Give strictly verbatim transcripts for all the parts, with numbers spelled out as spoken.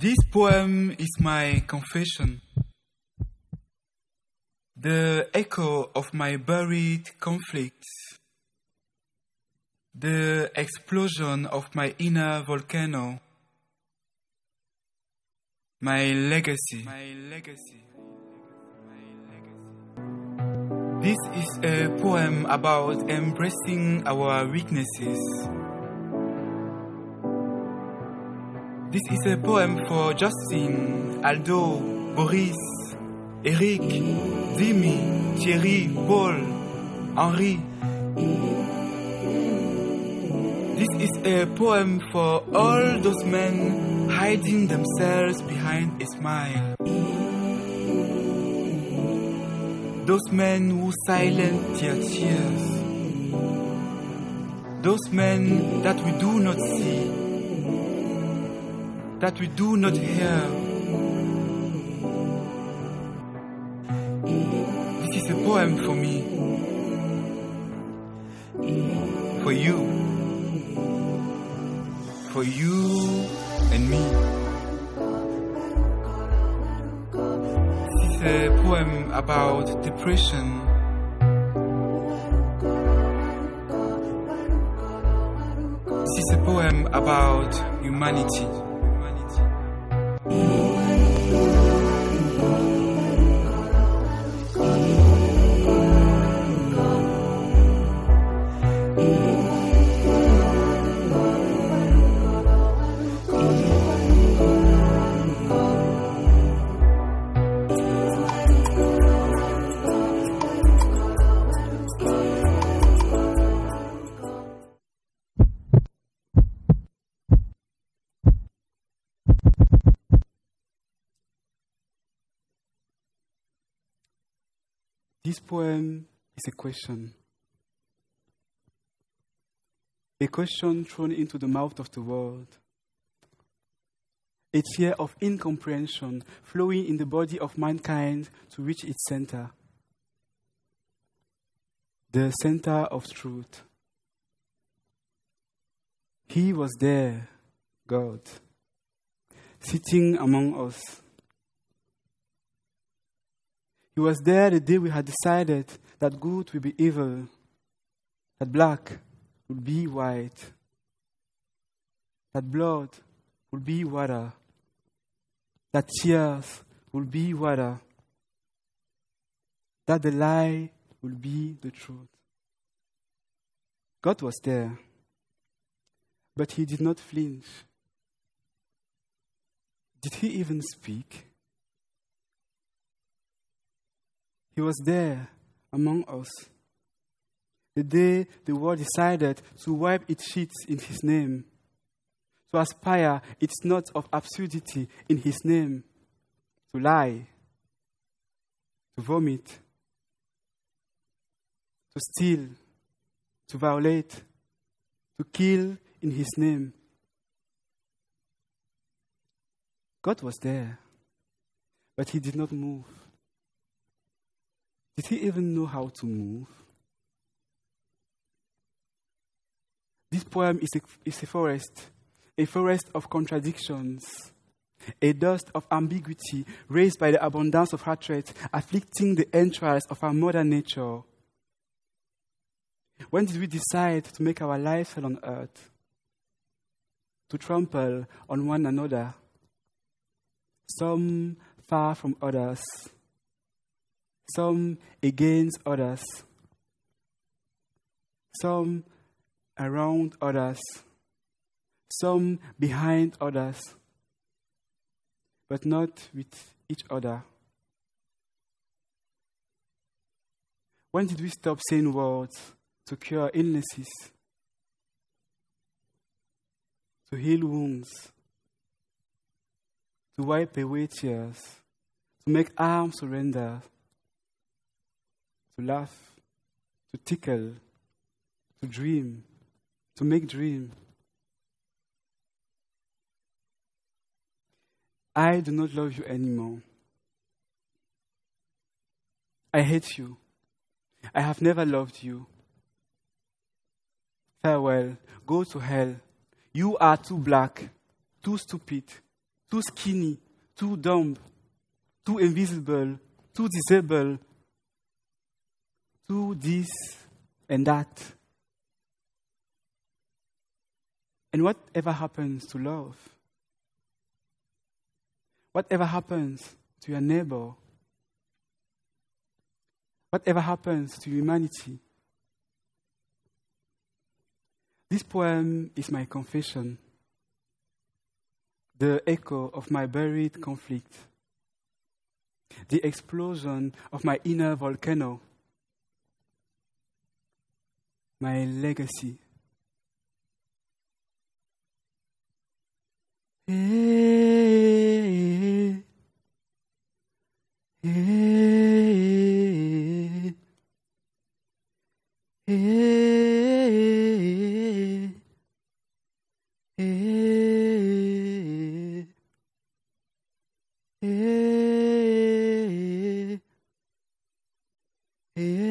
This poem is my confession, the echo of my buried conflicts, the explosion of my inner volcano, my legacy. My legacy. This is a poem about embracing our weaknesses. This is a poem for Justin, Aldo, Boris, Eric, Zimi, Thierry, Paul, Henri. This is a poem for all those men hiding themselves behind a smile. Those men who silence their tears. Those men that we do not see, that we do not hear. This is a poem for me, for you, for you and me. A poem about depression. This is a poem about humanity. This poem is a question. A question thrown into the mouth of the world. A tear of incomprehension flowing in the body of mankind to reach its center. The center of truth. He was there, God, sitting among us. He was there the day we had decided that good will be evil, that black will be white, that blood will be water, that tears will be water, that the lie will be the truth. God was there, but he did not flinch. Did he even speak? He was there among us, the day the world decided to wipe its sheets in his name, to aspire its notes of absurdity in his name, to lie, to vomit, to steal, to violate, to kill in his name. God was there, but he did not move. Did he even know how to move? This poem is a, is a forest, a forest of contradictions, a dust of ambiguity raised by the abundance of hatred afflicting the entrails of our mother nature. When did we decide to make our lives hell on earth, to trample on one another, some far from others, some against others, some around others, some behind others, but not with each other? When did we stop saying words to cure illnesses, to heal wounds, to wipe away tears, to make arms surrender, to laugh, to tickle, to dream, to make dream? I do not love you anymore. I hate you. I have never loved you. Farewell. Go to hell. You are too black, too stupid, too skinny, too dumb, too invisible, too disabled, too this and that. And whatever happens to love, whatever happens to your neighbor, whatever happens to humanity, this poem is my confession, the echo of my buried conflict, the explosion of my inner volcano, my legacy. Hey, hey, hey, hey, hey, hey, hey, hey.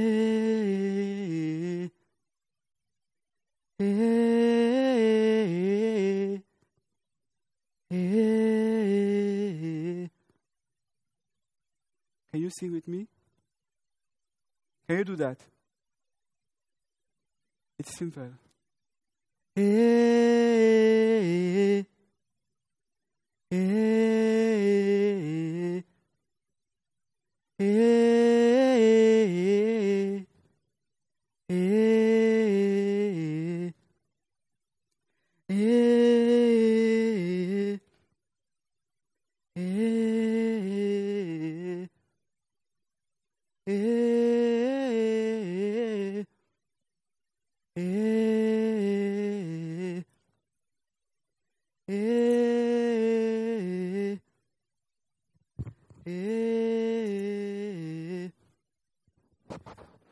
Can you sing with me? Can you do that? It's simple. Hey, hey, hey, hey, hey, hey, hey. Hey, hey, hey, hey, hey, hey.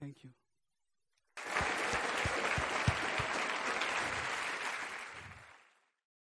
Thank you.